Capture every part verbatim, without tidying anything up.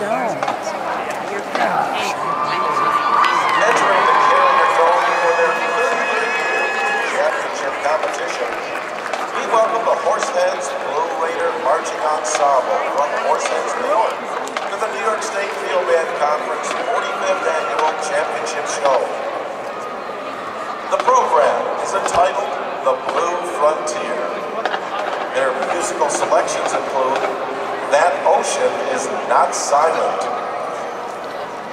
don't. Entering the calendar zone for their third championship competition, we welcome the Horseheads Blue Raider Marching Ensemble from Horseheads, New York, to the New York State Field Band Conference forty-fifth Annual Championship Show. The program is entitled The Blue Frontier. Their musical selections include That Ocean Is Not Silent,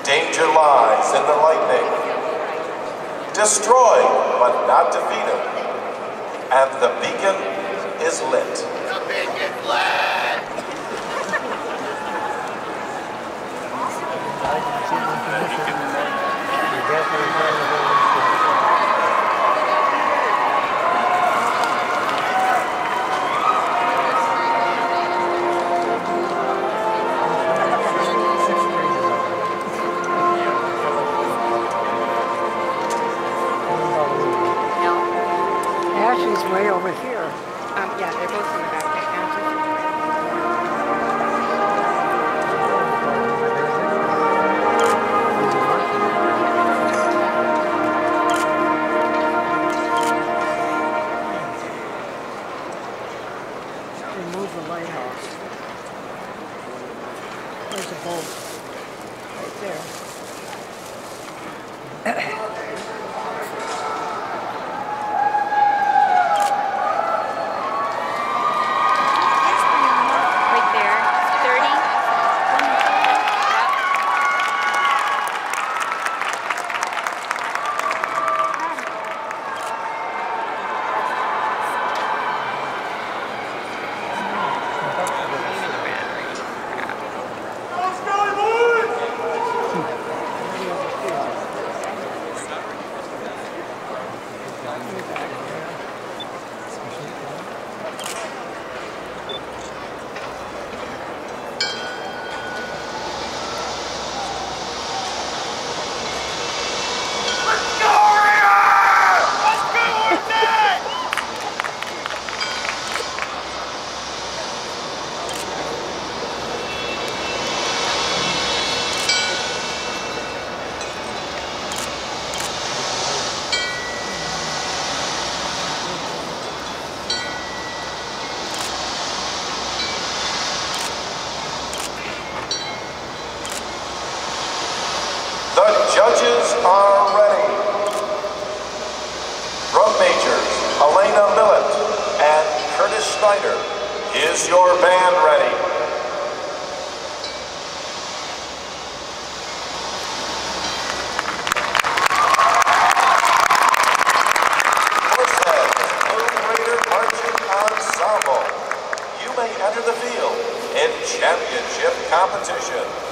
Danger Lies in the Lightning, Destroyed But Not Defeated, and The Beacon Is Lit. The Beacon Lit! Way over here. Um, yeah, they're both in the back right now. Remove the lighthouse. There's a bolt right there. Judges are ready. Drum majors Elena Millett and Curtis Schneider. Is your band ready? Horseheads Blue Raider Marching Ensemble. You may enter the field in championship competition.